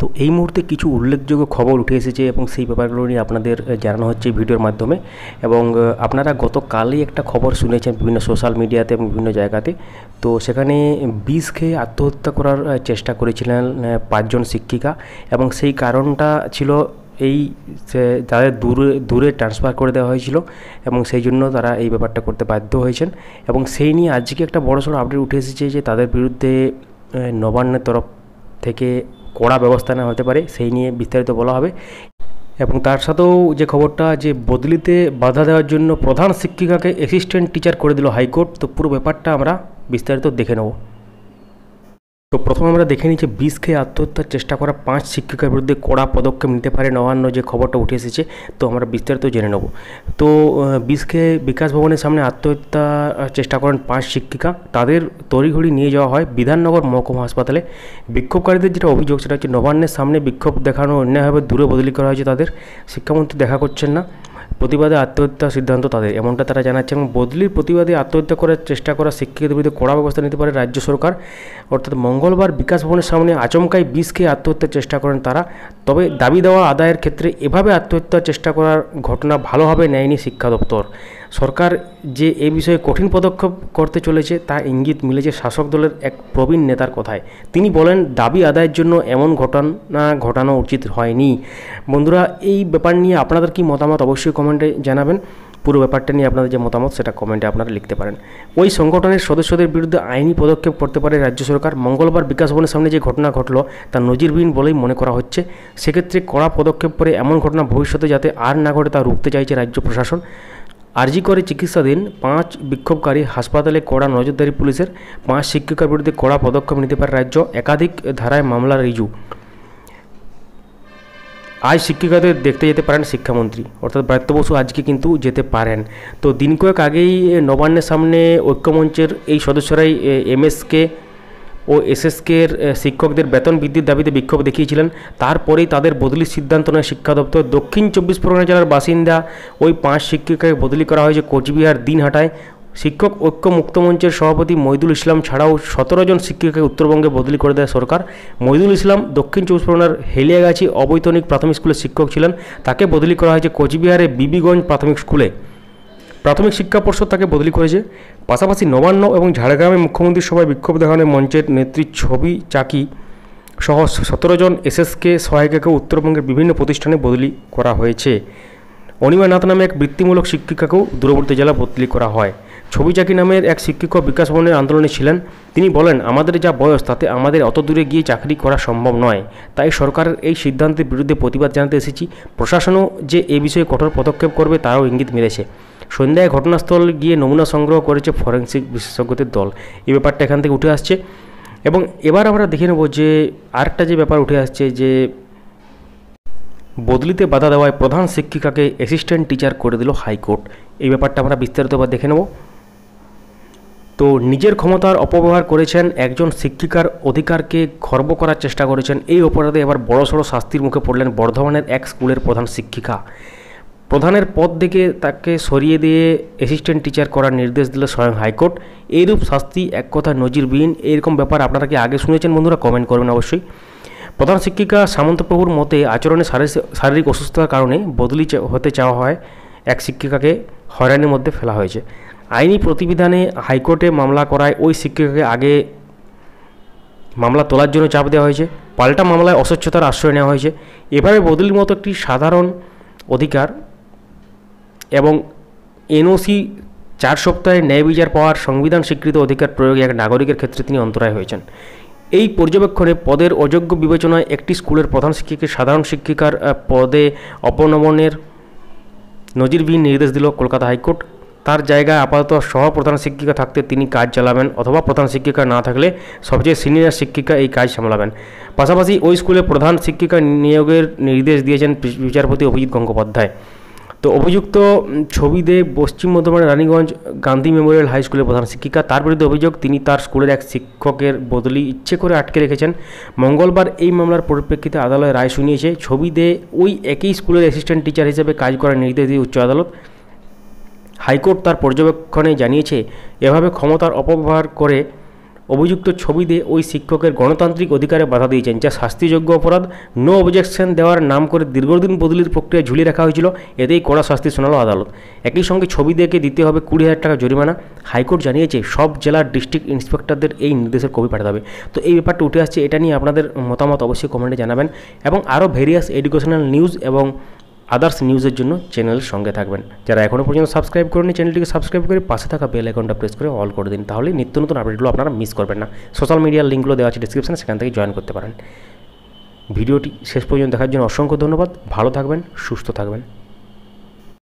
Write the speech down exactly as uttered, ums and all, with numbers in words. তো এই মুহূর্তে কিছু উল্লেখযোগ্য খবর উঠে এসেছে এবং সেই ব্যাপারগুলো নিয়ে আপনাদের জানানো হচ্ছে ভিডিওর মাধ্যমে। এবং আপনারা গতকালই একটা খবর শুনেছেন বিভিন্ন সোশ্যাল মিডিয়াতে এবং বিভিন্ন জায়গাতে। তো সেখানে বিষ খেয়ে আত্মহত্যা করার চেষ্টা করেছিলেন পাঁচজন শিক্ষিকা এবং সেই কারণটা ছিল এই তাদের দূরে দূরে ট্রান্সফার করে দেওয়া হয়েছিল এবং সেই জন্য তারা এই ব্যাপারটা করতে বাধ্য হয়েছেন। এবং সেই নিয়ে আজকে একটা বড়সড় আপডেট উঠে এসেছে যে তাদের বিরুদ্ধে নবান্নের তরফ থেকে কড়া ব্যবস্থা নেওয়া হতে পারে, সেই নিয়ে বিস্তারিত বলা হবে। এবং তার সাথেও যে খবরটা, যে বদলিতে বাধা দেওয়ার জন্য প্রধান শিক্ষিকাকে অ্যাসিস্ট্যান্ট টিচার করে দিল হাইকোর্ট। তো পুরো ব্যাপারটা আমরা বিস্তারিত দেখে নেব। তো প্রথমে আমরা দেখে নিই যে বিষ খেয়ে আত্মহত্যার চেষ্টা করা পাঁচ শিক্ষিকার বিরুদ্ধে কড়া পদক্ষেপ নিতে পারে নবান্ন, যে খবরটা উঠে এসেছে। তো আমরা বিস্তারিত জেনে নেব। তো বিষ খেয়ে বিকাশ ভবনের সামনে আত্মহত্যা চেষ্টা করেন পাঁচ শিক্ষিকা, তাদের তড়িঘড়ি নিয়ে যাওয়া হয় বিধাননগর মহকুমা হাসপাতালে। বিক্ষোভকারীদের যেটা অভিযোগ সেটা হচ্ছে নবান্নের সামনে বিক্ষোভ দেখানো অন্যায়ভাবে দূরে বদলি করা হয়েছে তাদের, শিক্ষামন্ত্রী দেখা করছেন না, প্রতিবাদে আত্মহত্যার সিদ্ধান্ত তাদের, এমনটা তারা জানাচ্ছে। এবং বদলির প্রতিবাদে আত্মহত্যা করার চেষ্টা করা শিক্ষিকাদের বিরুদ্ধে কড়া ব্যবস্থা নিতে পারে রাজ্য সরকার। অর্থাৎ মঙ্গলবার বিকাশ ভবনের সামনে আচমকাই বিষ খেয়ে আত্মহত্যার চেষ্টা করেন তারা। তবে দাবি দেওয়া আদায়ের ক্ষেত্রে এভাবে আত্মহত্যার চেষ্টা করার ঘটনা ভালোভাবে নেয়নি শিক্ষা দপ্তর। সরকার যে এ বিষয়ে কঠিন পদক্ষেপ করতে চলেছে তা ইঙ্গিত মিলেছে শাসক দলের এক প্রবীণ নেতার কথায়। তিনি বলেন দাবি আদায়ের জন্য এমন ঘটনা ঘটানো উচিত হয়নি। বন্ধুরা, এই ব্যাপার নিয়ে আপনাদের কি মতামত অবশ্যই কমেন্টে জানাবেন। পুরো ব্যাপারটা নিয়ে আপনাদের যে মতামত সেটা কমেন্টে আপনারা লিখতে পারেন। ওই সংগঠনের সদস্যদের বিরুদ্ধে আইনি পদক্ষেপ করতে পারে রাজ্য সরকার। মঙ্গলবার বিকাশ ভবনের সামনে যে ঘটনা ঘটলো তা নজিরবিহীন বলেই মনে করা হচ্ছে। সেক্ষেত্রে কড়া পদক্ষেপ করে এমন ঘটনা ভবিষ্যতে যাতে আর না ঘটে তা রুখতে চাইছে রাজ্য প্রশাসন। আরজি করে চিকিৎসাধীন পাঁচ বিক্ষোভকারী, হাসপাতালে কড়া নজরদারি পুলিশের, পাঁচ শিক্ষিকার বিরুদ্ধে কড়া পদক্ষেপ নিতে পারে রাজ্য, একাধিক ধারায় মামলা রিজু। আজ শিক্ষিকাদের দেখতে যেতে পারেন শিক্ষামন্ত্রী, অর্থাৎ ব্রাত্য বসু আজকে কিন্তু যেতে পারেন। তো দিন কয়েক আগেই নবান্নের সামনে ঐক্যমঞ্চের এই সদস্যরাই এমএসকে ও এসএসকের শিক্ষকদের বেতন বৃদ্ধির দাবিতে বিক্ষোভ দেখিয়েছিলেন। তারপরেই তাদের বদলির সিদ্ধান্ত নেয় শিক্ষা দপ্তর। দক্ষিণ চব্বিশ পরগনা জেলার বাসিন্দা ওই পাঁচ শিক্ষিকাকে বদলি করা হয়েছে কোচবিহার দিনহাটায়। শিক্ষক ঐক্য মুক্তমঞ্চের সভাপতি মইদুল ইসলাম ছাড়াও সতেরো জন শিক্ষিকাকে উত্তরবঙ্গে বদলি করে দেয় সরকার। মইদুল ইসলাম দক্ষিণ চব্বিশ পরগনার হেলিয়াগাছি অবৈতনিক প্রাথমিক স্কুলের শিক্ষক ছিলেন, তাকে বদলি করা হয়েছে কোচবিহারের বিবিগঞ্জ প্রাথমিক স্কুলে। প্রাথমিক শিক্ষা পর্ষদ তাকে বদলি করেছে। পাশাপাশি নবান্ন এবং ঝাড়গ্রামে মুখ্যমন্ত্রীর সভায় বিক্ষোভ দেখানো মঞ্চের নেত্রী ছবি চাকি সহ সতেরো জন এসএসকে সহায়িকাকে উত্তরবঙ্গের বিভিন্ন প্রতিষ্ঠানে বদলি করা হয়েছে। অনিমা নাথ নামে এক বৃত্তিমূলক শিক্ষিকাকেও দূরবর্তী জেলা বদলি করা হয়। ছবি চাকি নামের এক শিক্ষিকা বিকাশ ভবনের আন্দোলনে ছিলেন। তিনি বলেন আমাদের যা বয়স তাতে আমাদের অত দূরে গিয়ে চাকরি করা সম্ভব নয়, তাই সরকারের এই সিদ্ধান্তের বিরুদ্ধে প্রতিবাদ জানাতে এসেছি। প্রশাসনও যে এ বিষয়ে কঠোর পদক্ষেপ করবে তারও ইঙ্গিত মিলেছে। সন্ধ্যায় ঘটনাস্থল গিয়ে নমুনা সংগ্রহ করেছে ফরেন্সিক বিশেষজ্ঞদের দল। এই ব্যাপারটা এখান থেকে উঠে আসছে। এবং এবার আমরা দেখে নেব যে আরেকটা যে ব্যাপার উঠে আসছে, যে বদলিতে বাধা দেওয়ায় প্রধান শিক্ষিকাকে অ্যাসিস্ট্যান্ট টিচার করে দিল হাইকোর্ট। এই ব্যাপারটা আমরা বিস্তারিত এবার দেখে নেব। তো নিজের ক্ষমতার অপব্যবহার করেছেন, একজন শিক্ষিকার অধিকারকে খর্ব করার চেষ্টা করেছেন, এই অপরাধে এবার বড়সড় শাস্তির মুখে পড়লেন বর্ধমানের এক স্কুলের প্রধান শিক্ষিকা। প্রধানের পদ থেকে তাকে সরিয়ে দিয়ে অ্যাসিস্ট্যান্ট টিচার করার নির্দেশ দিল স্বয়ং হাইকোর্ট। এইরূপ শাস্তি এক কথা নজিরবিহীন। এরকম ব্যাপার আপনারা কি আগে শুনেছেন? বন্ধুরা কমেন্ট করবেন অবশ্যই। প্রধান শিক্ষিকা সামন্তপ্রভুর মতে আচরণে শারীরিক অসুস্থতার কারণে বদলি হতে চাওয়া হয় এক শিক্ষিকাকে হয়রানির মধ্যে ফেলা হয়েছে। আইনি প্রতিবিধানে হাইকোর্টে মামলা করায় ওই শিক্ষিকাকে আগে মামলা তোলার জন্য চাপ দেওয়া হয়েছে, পাল্টা মামলায় অস্বচ্ছতার আশ্রয় নেওয়া হয়েছে। এভাবে বদলির মতো একটি সাধারণ অধিকার এবং এনওসি চার সপ্তাহে ন্যায় বিচার পাওয়ার সংবিধান স্বীকৃত অধিকার প্রয়োগে এক নাগরিকের ক্ষেত্রে তিনি অন্তরায় হয়েছেন। এই পর্যবেক্ষণে পদের অযোগ্য বিবেচনায় একটি স্কুলের প্রধান শিক্ষিকাকে সাধারণ শিক্ষিকার পদে অপনমনের নজিরবিহীন নির্দেশ দিল কলকাতা হাইকোর্ট। তার জায়গায় আপাতত সহ প্রধান শিক্ষিকা থাকতে তিনি কাজ চালাবেন, অথবা প্রধান শিক্ষিকা না থাকলে সবচেয়ে সিনিয়র শিক্ষিকা এই কাজ সামলাবেন। পাশাপাশি ওই স্কুলে প্রধান শিক্ষিকা নিয়োগের নির্দেশ দিয়েছেন বিচারপতি অভিজিৎ গঙ্গোপাধ্যায়। তো অভিযুক্ত ছবি দে পশ্চিম বর্ধমানের রানীগঞ্জ গান্ধী মেমোরিয়াল হাই স্কুলের প্রধান শিক্ষিকা। তার বিরুদ্ধে অভিযোগ তিনি তার স্কুলের এক শিক্ষকের বদলি ইচ্ছে করে আটকে রেখেছেন। মঙ্গলবার এই মামলার পরিপ্রেক্ষিতে আদালত রায় শুনিয়েছে। ছবি দে ওই একই স্কুলের অ্যাসিস্ট্যান্ট টিচার হিসেবে কাজ করার নির্দেশ দিয়ে উচ্চ আদালত। হাইকোর্ট তার পর্যবেক্ষণে জানিয়েছে এভাবে ক্ষমতার অপব্যবহার করে अभियुक्त छबिते ओई शिक्षकेर गणतांत्रिक अधिकारे बाधा दिएछेन जा शास्तियोग्य अपराध। नो अबजेक्शन देवार नाम करे दीर्घदिन बदलिर प्रक्रिया झुलिए रखा हयेछिलो। एतेई कड़ा शास्ति शोनालो आदालत। एकई संगे छबितेके दिते होबे कुड़ी हज़ार टाका जरिमाना। हाईकोर्ट जानिएछे सब जेलार डिस्ट्रिक्ट इन्सपेक्टरदेर एई निर्देशेर कपि पाठाते होबे। तो एई ब्यापारटा उठे आसछे, एटा निये आपनादेर मतामत अवश्यई कमेंटे जानाबेन एबं आरो भेरियास एडुकेशनल न्यूज़ एबं आदार्स न्यूज़र जो चैनल संगे थकबें। जरा एखोनो पर्यन्त सबसक्राइब करेननि चैनल के सबसक्राइब कर पाशे थाका बेल आइकनटा प्रेस कर अल कर दिन, ताहले नित्य नतुन आपडेटगुलो आपनारा मिस करबेन ना। सोशल मीडियार लिंकगुलो देवा आछे डिस्क्रिप्शने, सेखान थेके जयन करते पारेन। भिडियोटी शेष पर्यन्त देखार जन्य असंख्य धन्यवाद। भालो थाकबेन, सुस्थ थाकबेन।